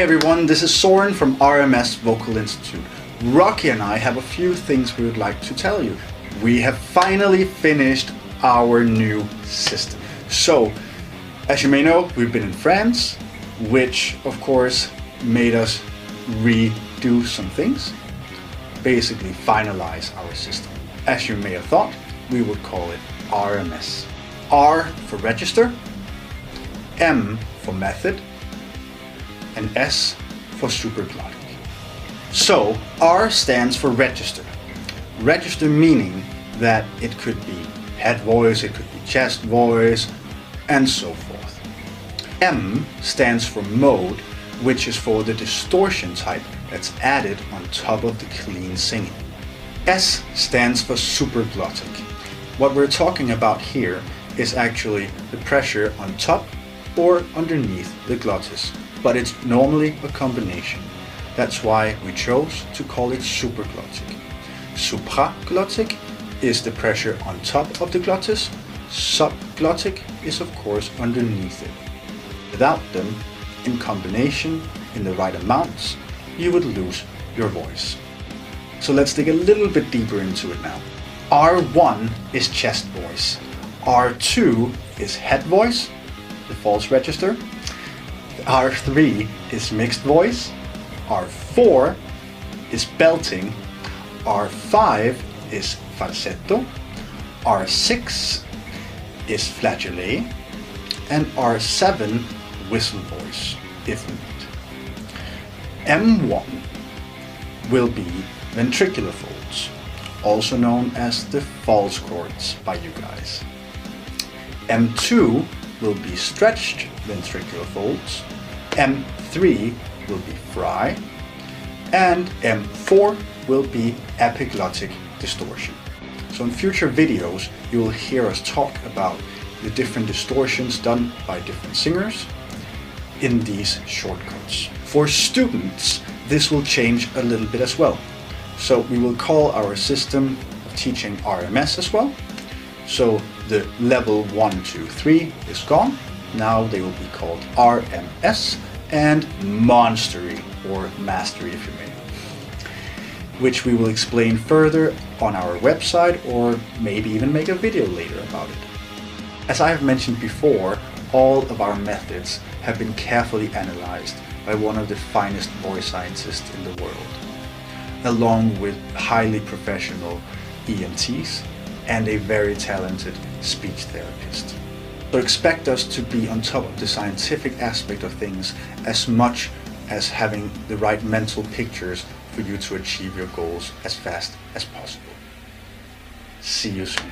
Hi everyone, this is Soren from RMS Vocal Institute. Rocky and I have a few things we would like to tell you. We have finally finished our new system. So, as you may know, we've been in France, which of course made us redo some things, basically finalize our system. As you may have thought, we would call it RMS. R for register, M for method, and S for supraglottic. So R stands for register. Register meaning that it could be head voice, it could be chest voice, and so forth. M stands for mode, which is for the distortion type that's added on top of the clean singing. S stands for supraglottic. What we're talking about here is actually the pressure on top or underneath the glottis, but it's normally a combination. That's why we chose to call it supraglottic. Supraglottic is the pressure on top of the glottis. Subglottic is of course underneath it. Without them, in combination, in the right amounts, you would lose your voice. So let's dig a little bit deeper into it now. R1 is chest voice. R2 is head voice, the false register. R3 is mixed voice, R4 is belting, R5 is falsetto, R6 is flageolet, and R7 whistle voice, if needed. M1 will be ventricular folds, also known as the false chords by you guys. M2 will be stretched ventricular folds, M3 will be fry, and M4 will be epiglottic distortion. So in future videos, you will hear us talk about the different distortions done by different singers in these shortcuts. For students, this will change a little bit as well. So we will call our system of teaching RMS as well. So the level 1, 2, 3 is gone. Now they will be called RMS and Monstery, or Mastery if you may, which we will explain further on our website or maybe even make a video later about it. As I have mentioned before, all of our methods have been carefully analyzed by one of the finest voice scientists in the world, along with highly professional EMTs and a very talented speech therapist. So expect us to be on top of the scientific aspect of things as much as having the right mental pictures for you to achieve your goals as fast as possible. See you soon.